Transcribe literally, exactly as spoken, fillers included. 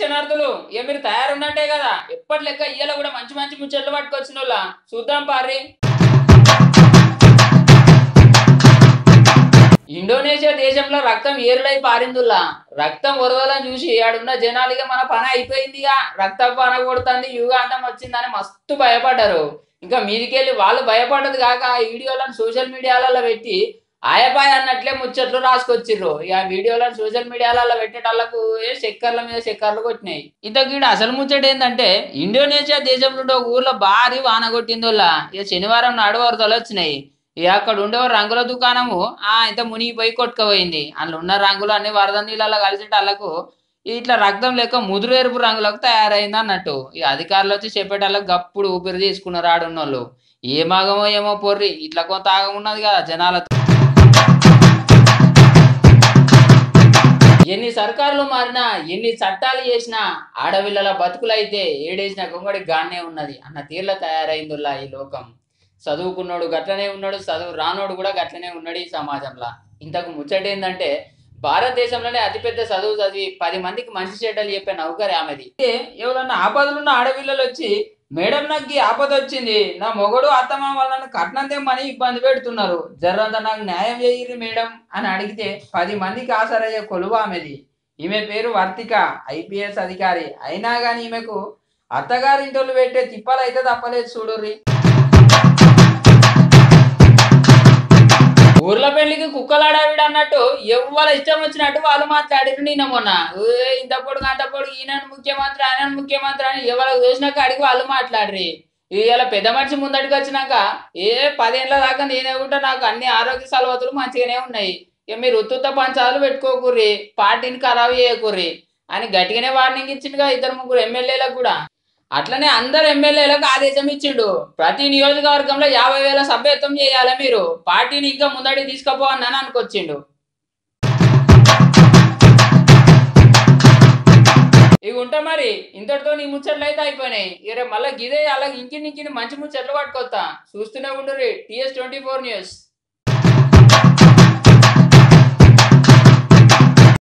శనార్థులు ఏ మీరు తయారున్నట్టే కదా ఎప్పటి లెక్క ఇయ్యాల కూడా మంచి మంచి ముచ్చట్లు పట్టుకొచ్చినోళ్ళ చూద్దాం పారి. ఇండోనేషియా దేశంలో రక్తం ఏరులై పారిందుల్లా రక్తం వరదలను చూసి ఆడున్న జనాలిగా మన పని అయిపోయిందిగా రక్తం పన కొడుతుంది యుగాంతం వచ్చిందని మస్తు భయపడ్డారు. ఇంకా మీదికెళ్ళి వాళ్ళు భయపడ్డది కాక ఆ వీడియోలను సోషల్ మీడియాలలో పెట్టి ఆయపాయ అన్నట్లే ముచ్చట్లు రాసుకొచ్చిర్రు. ఇక ఆ వీడియోలను సోషల్ మీడియాలలో పెట్టేటళ్లకు చక్కర్ల మీద చక్కర్లు కొట్టినాయి. ఇంతకీడు అసలు ముచ్చట ఏంటంటే ఇండోనేషియా దేశంలో ఊర్లో భారీ వాన కొట్టిందోళ్ళ ఇక శనివారం నాడు వరదలు వచ్చినాయి. ఇక అక్కడ ఉండే రంగుల దుకాణము ఆ ఇంత మునిగిపోయి కొట్టుకుపోయింది. అందులో ఉన్న రంగులు అన్ని వరద నీళ్ళలో కలిసేటళ్లకు ఇట్లా రక్తం లేక ముదురు ఎరుపు రంగులకు తయారైంది అన్నట్టు ఈ అధికారులు వచ్చి చెప్పేటళ్ళకు గప్పుడు ఊపిరి తీసుకున్నారు ఆడున్నోళ్ళు. ఏ మాగమో ఏమో పొర్రి ఇట్లా కొంత ఆగం ఉన్నది కదా జనాలతో. ఎన్ని సర్కార్లు మారినా ఎన్ని చట్టాలు చేసినా ఆడవిళ్ళ బతుకులైతే ఏడేసిన గొంగడి గాన్నే ఉన్నది అన్న తీర్ల తయారైందిలా ఈ లోకం. చదువుకున్నాడు గట్లనే ఉన్నాడు, చదువు రానోడు కూడా గట్లనే ఉన్నాడు ఈ సమాజంలో. ఇంతకు ముచ్చట ఏంటంటే భారతదేశంలోనే అతిపెద్ద చదువు చదివి పది మందికి మంచి చెడ్డలు చెప్పే నౌకరి ఆమెది. అయితే ఎవరన్నా ఆపదలున్న ఆడపిల్లలు వచ్చి మేడం నాకు ఈ ఆపద వచ్చింది నా మొగడు అత్తమామ వాళ్ళను కట్నం తెమ్మని ఇబ్బంది పెడుతున్నారు జర్రంత నాకు న్యాయం చేయిర్రి మేడం అని అడిగితే పది మందికి ఆసరయ్యే కొలువు ఆమెది. ఈమె పేరు వర్తిక, ఐపీఎస్ అధికారి. అయినా కానీ ఈమెకు అత్తగారింటోళ్ళు పెట్టే తిప్పలైతే తప్పలేదు చూడుర్రి. ఊర్ల పెళ్లికి కుక్కలాడావిడు అన్నట్టు ఎవరు ఇష్టం వచ్చినట్టు వాళ్ళు మాట్లాడారు. నిన్న మొన్న ఇంత పొడుగు అంత పొడుగు ఈయనను ముఖ్యమంత్రి ఆయనను ముఖ్యమంత్రి అని ఎవరు చూసినాక అడిగి వాళ్ళు మాట్లాడరు. ఇలా పెద్ద మనిషి ముందడికి వచ్చినాక ఏ పదేళ్ళ దాకా నేనే ఉంటా నాకు అన్ని ఆరోగ్య సలవతులు మంచిగానే ఉన్నాయి ఇక మీరు ఉత్తుత్త పంచాలు పెట్టుకోకూర్రి పార్టీని ఖరాబ్ చేయకూర్రి అని గట్టిగానే వార్నింగ్ ఇచ్చిండుగా ఇద్దరు ముగ్గురు ఎమ్మెల్యేలకు కూడా. అట్లనే అందరు ఎమ్మెల్యేలకు ఆదేశం ఇచ్చిండు ప్రతి నియోజకవర్గంలో యాభై వేల సభ్యత్వం చేయాలి మీరు పార్టీని ఇంకా ముందడికి తీసుకుపోవన్నాను అనుకొచ్చిండు. ఇవి ఉంటా మరి ఇంతటితో నీ ముచ్చట్లు అయితే అయిపోయినాయి. ఇరే మళ్ళీ గిదే అలాగే ఇంకిని ఇంకిని మంచి ముచ్చట్లు పట్టుకొస్తా చూస్తూనే ఉండరు టీఎస్ ట్వంటీ ఫోర్ న్యూస్.